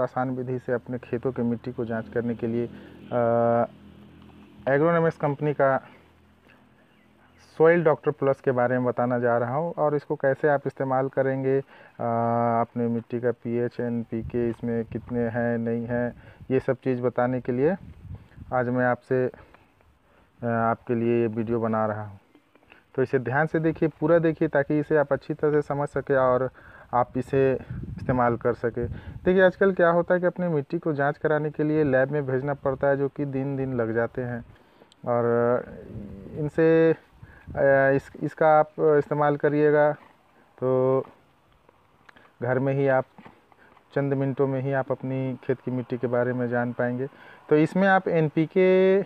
आसान विधि से अपने खेतों के मिट्टी को जांच करने के लिए एग्रोनॉमिक्स कंपनी का सॉइल डॉक्टर प्लस के बारे में बताना जा रहा हूँ। और इसको कैसे आप इस्तेमाल करेंगे, अपने मिट्टी का पीएच, एनपीके इसमें कितने हैं नहीं हैं, ये सब चीज़ बताने के लिए आज मैं आपके लिए ये वीडियो बना रहा हूँ। तो इसे ध्यान से देखिए, पूरा देखिए, ताकि इसे आप अच्छी तरह से समझ सके और आप इसे इस्तेमाल कर सके। देखिए, आजकल क्या होता है कि अपनी मिट्टी को जाँच कराने के लिए लैब में भेजना पड़ता है, जो कि दिन लग जाते हैं। और इनसे इसका आप इस्तेमाल करिएगा तो घर में ही आप चंद मिनटों में ही आप अपनी खेत की मिट्टी के बारे में जान पाएंगे। तो इसमें आप एनपीके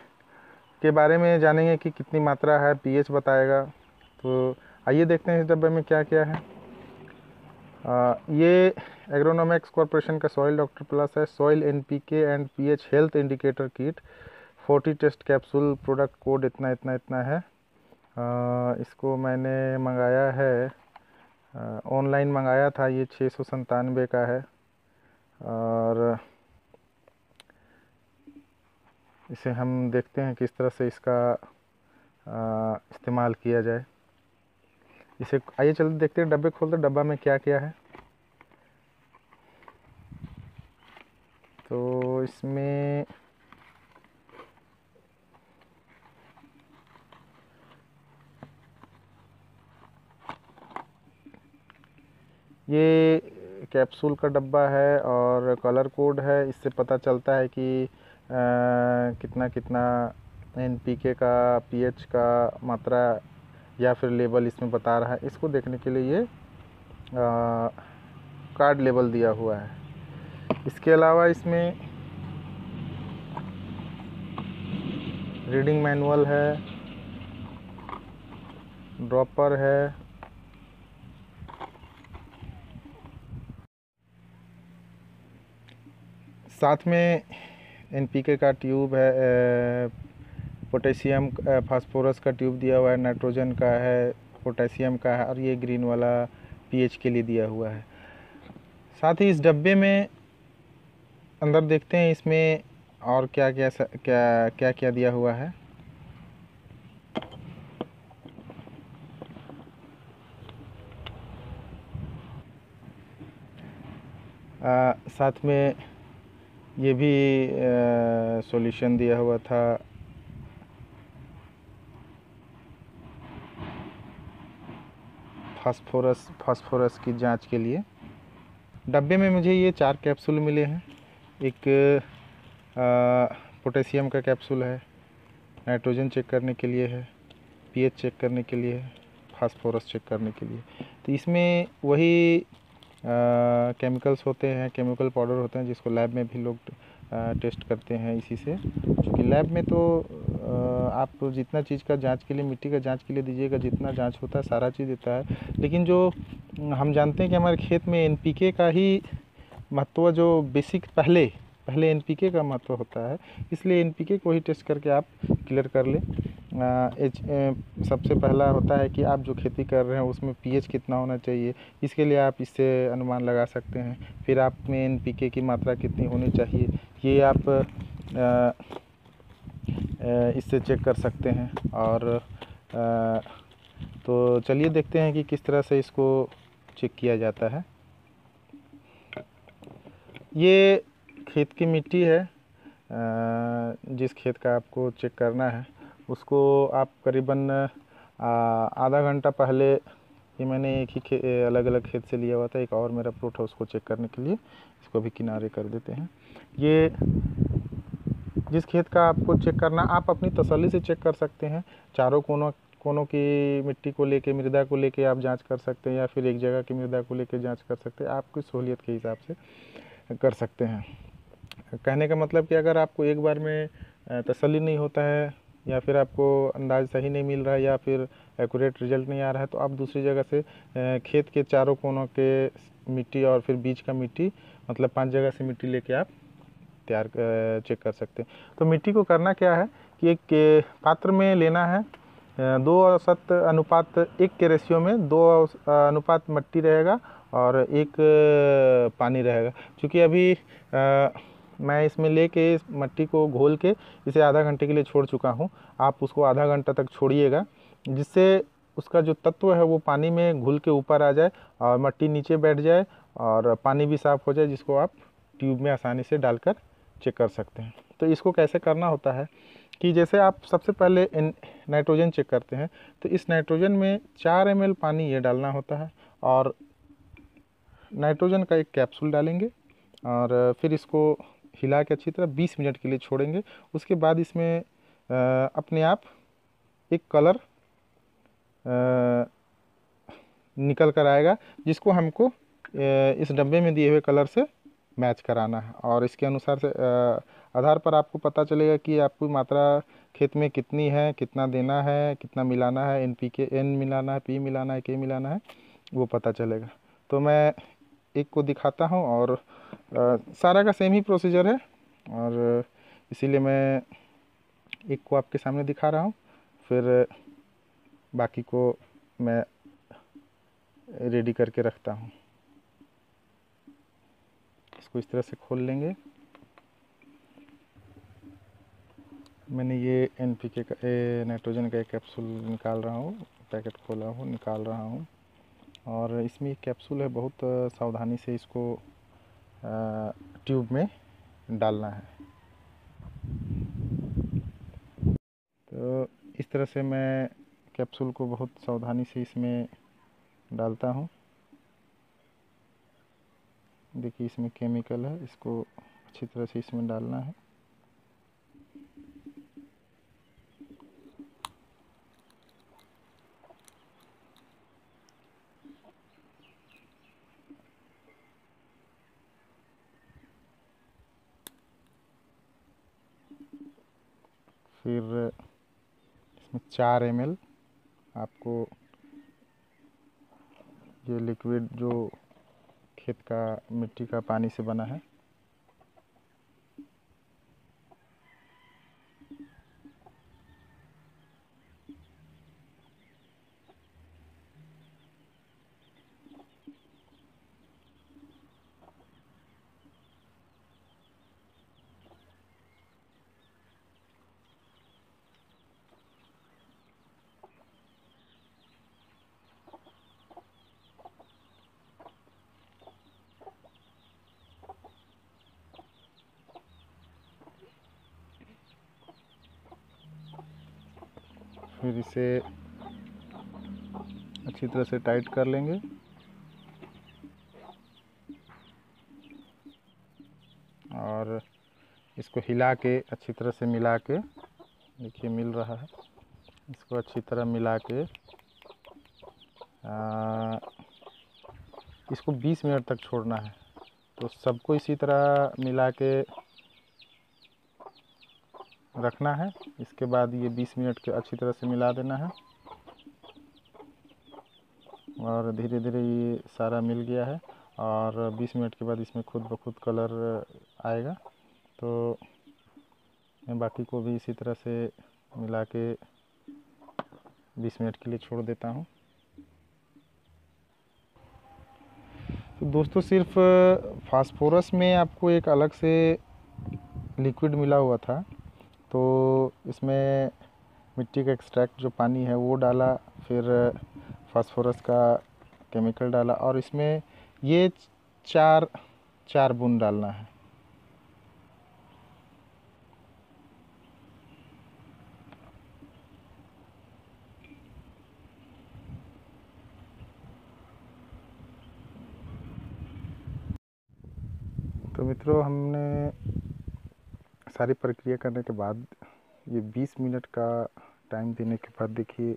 के बारे में जानेंगे कि कितनी मात्रा है, पीएच बताएगा। तो आइए देखते हैं इस डब्बे में क्या क्या है। ये एग्रोनॉमिक्स कॉर्पोरेशन का सॉइल डॉक्टर प्लस है। Soil NPK and pH health indicator kit, 40 test capsule, product code इतना इतना इतना है। इसको मैंने मंगाया है, ऑनलाइन मंगाया था। ये 697 का है और इसे हम देखते हैं किस तरह से इसका इस्तेमाल किया जाए। इसे आइए चलो देखते हैं, डब्बे खोलते हैं, डब्बा में क्या क्या है। तो इसमें ये कैप्सूल का डब्बा है और कलर कोड है। इससे पता चलता है कि कितना कितना एनपीके का, पीएच का मात्रा या फिर लेवल इसमें बता रहा है। इसको देखने के लिए ये कार्ड लेवल दिया हुआ है। इसके अलावा इसमें रीडिंग मैनुअल है, ड्रॉपर है, साथ में एनपीके का ट्यूब है, पोटेशियम फास्फोरस का ट्यूब दिया हुआ है, नाइट्रोजन का है, पोटेशियम का है, और ये ग्रीन वाला पीएच के लिए दिया हुआ है। साथ ही इस डब्बे में अंदर देखते हैं इसमें और क्या क्या क्या क्या क्या दिया हुआ है। साथ में ये भी सॉल्यूशन दिया हुआ था, फास्फोरस की जांच के लिए। डब्बे में मुझे ये 4 कैप्सूल मिले हैं। एक पोटेशियम का कैप्सूल है, नाइट्रोजन चेक करने के लिए है, पीएच चेक करने के लिए है, फास्फोरस चेक करने के लिए। तो इसमें वही केमिकल्स होते हैं, केमिकल पाउडर होते हैं, जिसको लैब में भी लोग टेस्ट करते हैं इसी से। क्योंकि लैब में तो आप जितना चीज़ का जांच के लिए, मिट्टी का जांच के लिए दीजिएगा, जितना जांच होता है सारा चीज़ देता है। लेकिन जो हम जानते हैं कि हमारे खेत में एनपीके का ही महत्व, जो बेसिक पहले एनपीके का महत्व होता है, इसलिए एनपीके को ही टेस्ट करके आप क्लियर कर लें। सबसे पहला होता है कि आप जो खेती कर रहे हैं उसमें पीएच कितना होना चाहिए, इसके लिए आप इससे अनुमान लगा सकते हैं। फिर आप में एनपीके की मात्रा कितनी होनी चाहिए, ये आप इससे चेक कर सकते हैं। और तो चलिए देखते हैं कि किस तरह से इसको चेक किया जाता है। ये खेत की मिट्टी है, जिस खेत का आपको चेक करना है उसको आप करीबन आधा घंटा पहले, ये मैंने एक ही अलग अलग खेत से लिया हुआ था, एक और मेरा प्लॉट है उसको चेक करने के लिए। इसको भी किनारे कर देते हैं। ये जिस खेत का आपको चेक करना, आप अपनी तसल्ली से चेक कर सकते हैं। चारों कोनों की मिट्टी को लेके, मृदा को लेके आप जांच कर सकते हैं, या फिर एक जगह की मृदा को लेके जांच कर सकते हैं। आपकी सहूलियत के हिसाब से कर सकते हैं। कहने का मतलब कि अगर आपको एक बार में तसल्ली नहीं होता है, या फिर आपको अंदाज़ सही नहीं मिल रहा है, या फिर एक्यूरेट रिजल्ट नहीं आ रहा है, तो आप दूसरी जगह से खेत के चारों कोनों के मिट्टी और फिर बीच का मिट्टी, मतलब 5 जगह से मिट्टी लेके आप तैयार चेक कर सकते हैं। तो मिट्टी को करना क्या है कि एक पात्र में लेना है, 2:7:1 के रेशियो में 2:1 मिट्टी रहेगा और 1 पानी रहेगा। क्योंकि अभी मैं इसमें लेके इस मिट्टी को घोल के इसे आधा घंटे के लिए छोड़ चुका हूँ। आप उसको आधा घंटा तक छोड़िएगा, जिससे उसका जो तत्व है वो पानी में घुल के ऊपर आ जाए और मिट्टी नीचे बैठ जाए और पानी भी साफ़ हो जाए, जिसको आप ट्यूब में आसानी से डालकर चेक कर सकते हैं। तो इसको कैसे करना होता है कि जैसे आप सबसे पहले नाइट्रोजन चेक करते हैं, तो इस नाइट्रोजन में 4 ml पानी ये डालना होता है और नाइट्रोजन का एक कैप्सूल डालेंगे और फिर इसको हिला के अच्छी तरह 20 मिनट के लिए छोड़ेंगे। उसके बाद इसमें अपने आप एक कलर निकल कर आएगा, जिसको हमको इस डब्बे में दिए हुए कलर से मैच कराना है। और इसके अनुसार से आधार पर आपको पता चलेगा कि आपको मात्रा खेत में कितनी है, कितना देना है, कितना मिलाना है, NPK मिलाना है, P मिलाना है, K मिलाना है, वो पता चलेगा। तो मैं एक को दिखाता हूँ और सारा का सेम ही प्रोसीजर है और इसीलिए मैं एक को आपके सामने दिखा रहा हूँ, फिर बाकी को मैं रेडी करके रखता हूँ। इसको इस तरह से खोल लेंगे। मैंने ये NPK का नाइट्रोजन का एक कैप्सूल निकाल रहा हूँ, पैकेट खोला हूँ, निकाल रहा हूँ। और इसमें एक कैप्सूल है, बहुत सावधानी से इसको ट्यूब में डालना है। तो इस तरह से मैं कैप्सूल को बहुत सावधानी से इसमें डालता हूँ। देखिए इसमें केमिकल है, इसको अच्छी तरह से इसमें डालना है। फिर इसमें 4 ml आपको ये लिक्विड जो खेत का मिट्टी का पानी से बना है फिर इसे अच्छी तरह से टाइट कर लेंगे। और इसको हिला के अच्छी तरह से मिला के, देखिए मिल रहा है, इसको अच्छी तरह मिला के इसको 20 मिनट तक छोड़ना है। तो सबको इसी तरह मिला के रखना है। इसके बाद ये 20 मिनट के अच्छी तरह से मिला देना है और धीरे धीरे ये सारा मिल गया है। और 20 मिनट के बाद इसमें खुद ब खुद कलर आएगा। तो मैं बाकी को भी इसी तरह से मिला के 20 मिनट के लिए छोड़ देता हूँ। तो दोस्तों, सिर्फ फास्फोरस में आपको एक अलग से लिक्विड मिला हुआ था, तो इसमें मिट्टी का एक्सट्रैक्ट जो पानी है वो डाला, फिर फास्फोरस का केमिकल डाला और इसमें ये चार बूंद डालना है। तो मित्रों, हमने सारी प्रक्रिया करने के बाद ये 20 मिनट का टाइम देने के बाद देखिए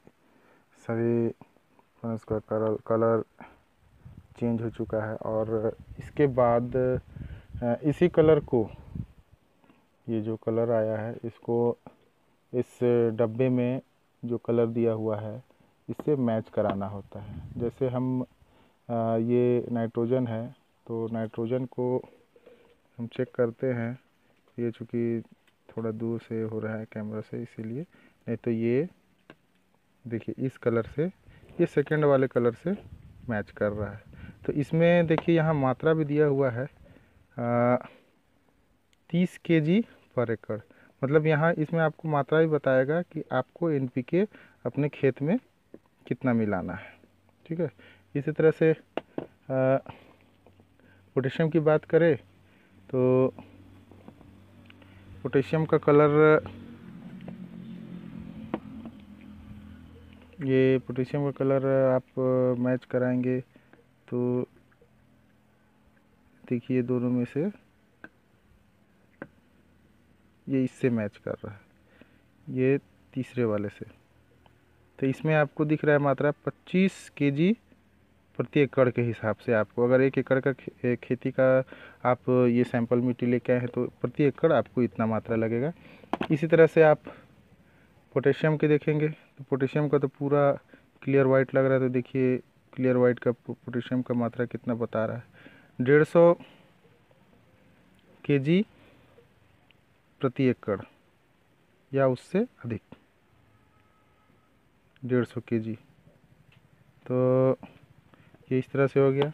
सारे उसका कलर चेंज हो चुका है। और इसके बाद इसी कलर को, ये जो कलर आया है, इसको इस डब्बे में जो कलर दिया हुआ है इससे मैच कराना होता है। जैसे हम ये नाइट्रोजन है, तो नाइट्रोजन को हम चेक करते हैं। ये चूँकि थोड़ा दूर से हो रहा है कैमरा से, इसीलिए, नहीं तो ये देखिए इस कलर से ये सेकंड वाले कलर से मैच कर रहा है। तो इसमें देखिए यहाँ मात्रा भी दिया हुआ है 30 kg/एकड़, मतलब यहाँ इसमें आपको मात्रा भी बताएगा कि आपको एनपीके अपने खेत में कितना मिलाना है, ठीक है। इसी तरह से पोटेशियम की बात करें तो पोटेशियम का कलर, ये पोटेशियम का कलर आप मैच कराएंगे तो देखिए दोनों में से ये इससे मैच कर रहा है, ये तीसरे वाले से। तो इसमें आपको दिख रहा है मात्रा 25 kg/एकड़ के हिसाब से। आपको अगर 1 एकड़ का खेती का आप ये सैंपल मिट्टी लेके आए हैं तो प्रति एकड़ आपको इतना मात्रा लगेगा। इसी तरह से आप पोटेशियम के देखेंगे तो पोटेशियम का तो पूरा क्लियर वाइट लग रहा है, तो देखिए क्लियर वाइट का पोटेशियम का मात्रा कितना बता रहा है 150 kg/एकड़ या उससे अधिक 150 kg। तो ये इस तरह से हो गया।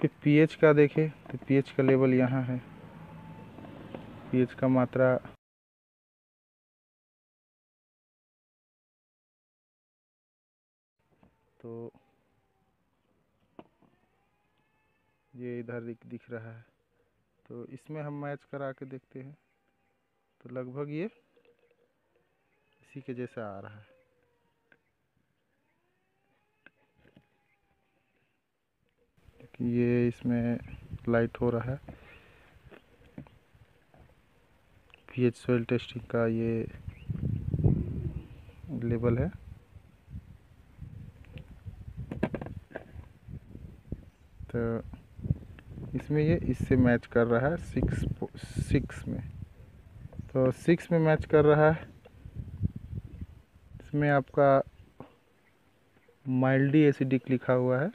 फिर पीएच का देखें तो पीएच का लेवल यहाँ है, पीएच का मात्रा तो ये इधर दिख रहा है। तो इसमें हम मैच करा के देखते हैं तो लगभग ये इसी के जैसा आ रहा है। ये इसमें लाइट हो रहा है। पीएच सॉइल टेस्टिंग का ये लेवल है। तो इसमें ये इससे मैच कर रहा है 6 में, तो 6 में मैच कर रहा है। इसमें आपका माइल्डी एसिडिक लिखा हुआ है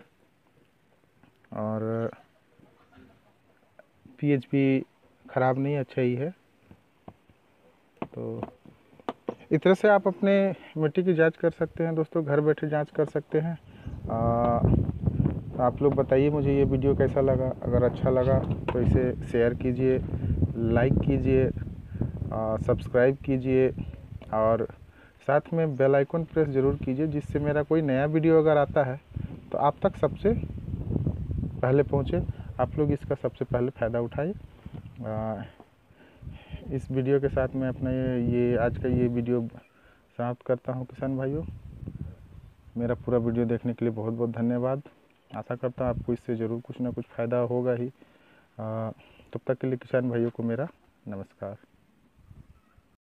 और पीएच भी ख़राब नहीं, अच्छा ही है। तो इस तरह से आप अपने मिट्टी की जांच कर सकते हैं दोस्तों, घर बैठे जांच कर सकते हैं। आप लोग बताइए मुझे ये वीडियो कैसा लगा। अगर अच्छा लगा तो इसे शेयर कीजिए, लाइक कीजिए, सब्सक्राइब कीजिए और साथ में बेल आइकन प्रेस ज़रूर कीजिए, जिससे मेरा कोई नया वीडियो अगर आता है तो आप तक सबसे पहले पहुँचे। आप लोग इसका सबसे पहले फ़ायदा उठाइए। इस वीडियो के साथ मैं अपना ये आज का ये वीडियो समाप्त करता हूँ। किसान भाइयों, मेरा पूरा वीडियो देखने के लिए बहुत बहुत धन्यवाद। आशा करता हूँ आपको इससे ज़रूर कुछ ना कुछ फ़ायदा होगा ही। तब तक के लिए किसान भाइयों को मेरा नमस्कार।